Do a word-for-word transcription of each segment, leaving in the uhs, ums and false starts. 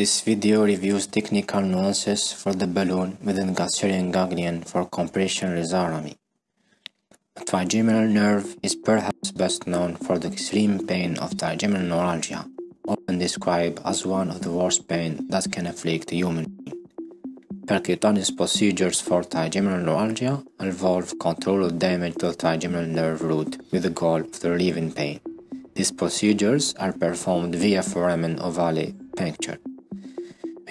This video reviews technical nuances for the balloon within Gasserian ganglion for compression rhizotomy. The trigeminal nerve is perhaps best known for the extreme pain of trigeminal neuralgia, often described as one of the worst pain that can afflict the human being. Percutaneous procedures for trigeminal neuralgia involve controlled damage to the trigeminal nerve root with the goal of relieving pain. These procedures are performed via foramen ovale puncture.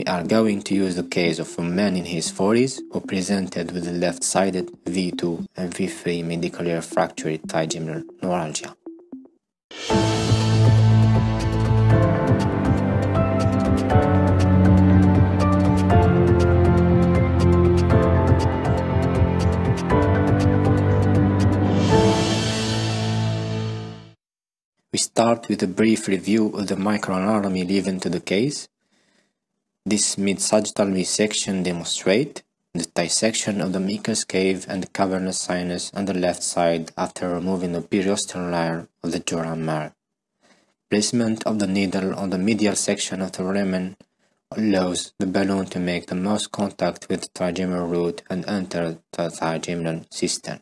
We are going to use the case of a man in his forties who presented with a left-sided V two and V three medullary fracture trigeminal neuralgia. We start with a brief review of the microanatomy given to the case. This mid-sagittal resection demonstrates the dissection of the Meckel's cave and the cavernous sinus on the left side after removing the periosteal layer of the joram marrow. Placement of the needle on the medial section of the ramen allows the balloon to make the most contact with the trigeminal root and enter the trigeminal cistern.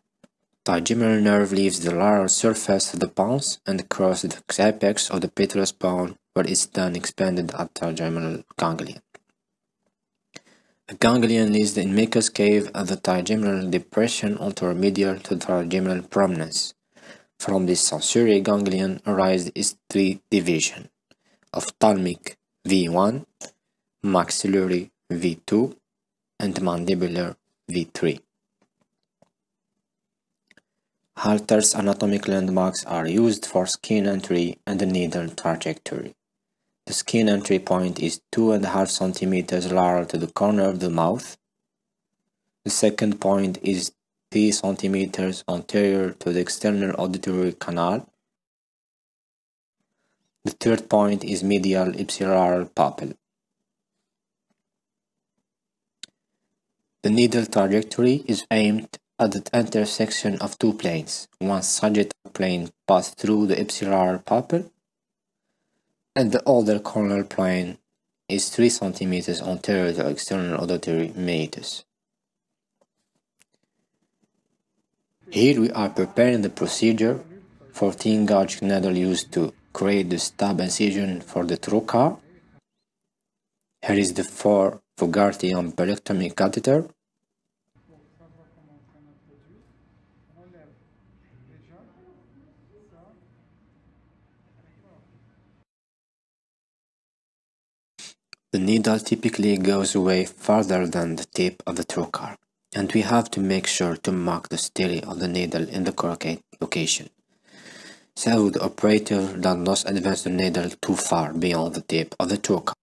Trigeminal nerve leaves the lateral surface of the pons and crosses the apex of the petrous bone, where it's then expanded at trigeminal ganglion. The ganglion leads the Meckel's cave at the trigeminal depression ultromedial to trigeminal prominence. From this sensory ganglion arise its three divisions: ophthalmic V one, maxillary V two, and mandibular V three. Halter's anatomic landmarks are used for skin entry and the needle trajectory. The skin entry point is two point five centimeters lateral to the corner of the mouth. The second point is three centimeters anterior to the external auditory canal. The third point is medial ipsilateral papilla. The needle trajectory is aimed at the intersection of two planes. One sagittal plane passes through the ipsilateral papilla, and the other coronal plane is three centimeters anterior to external auditory meatus. Here we are preparing the procedure for fourteen gauge needle used to create the stab incision for the trocar. Here is the four Fogarty umbilictomy catheter. The needle typically goes away farther than the tip of the trocar, and we have to make sure to mark the stele of the needle in the correct location, so the operator does not advance the needle too far beyond the tip of the trocar.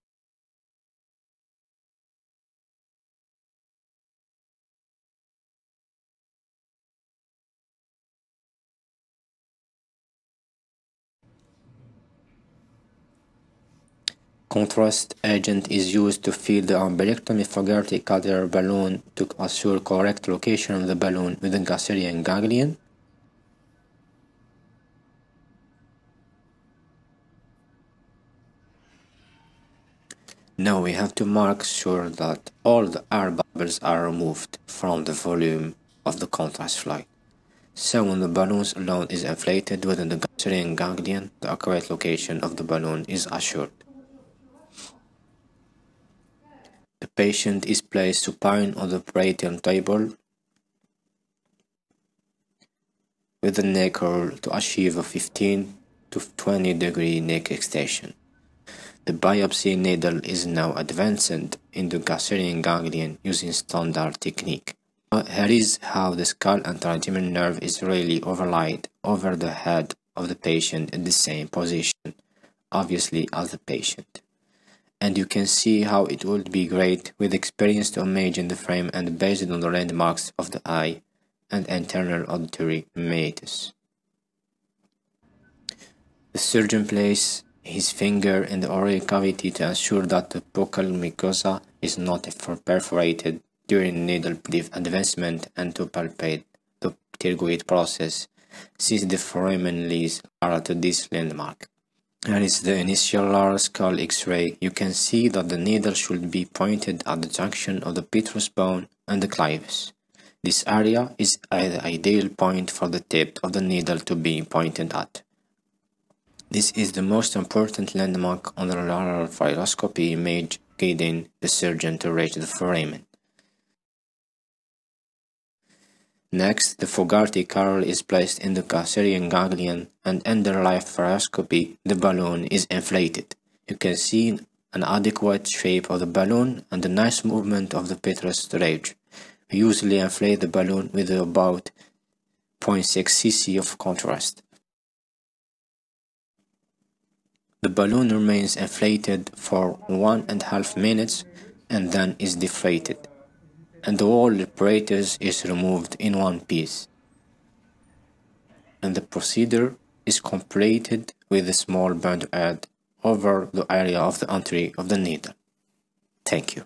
Contrast agent is used to fill the umbilictomy Fogarty catheter balloon to assure correct location of the balloon within Gasserian ganglion. Now we have to make sure that all the air bubbles are removed from the volume of the contrast flight. So when the balloon's alone is inflated within the Gasserian ganglion, the accurate location of the balloon is assured. The patient is placed supine on the operating table with the neck roll to achieve a fifteen to twenty degree neck extension. The biopsy needle is now advanced into Gasserian ganglion using standard technique. Here is how the skull and trigeminal nerve is really overlaid over the head of the patient in the same position, obviously, as the patient. And you can see how it would be great with experience to imagine the frame and based on the landmarks of the eye and internal auditory meatus. The surgeon places his finger in the oral cavity to ensure that the buccal mucosa is not perforated during needle advancement and to palpate the pterygoid process, since the foramen leads are to this landmark. Here is the initialar skull x-ray. You can see that the needle should be pointed at the junction of the petrous bone and the clivus. This area is an ideal point for the tip of the needle to be pointed at. This is the most important landmark on the lateral fluoroscopy image, guiding the surgeon to reach the foramen. Next, the Fogarty coral is placed in the Gasserian ganglion, and under live fluoroscopy, the balloon is inflated. You can see an adequate shape of the balloon and a nice movement of the petrous ridge. We usually inflate the balloon with about zero point six cc of contrast. The balloon remains inflated for one and a half minutes and then is deflated, and the whole apparatus is removed in one piece. And the procedure is completed with a small band aid over the area of the entry of the needle. Thank you.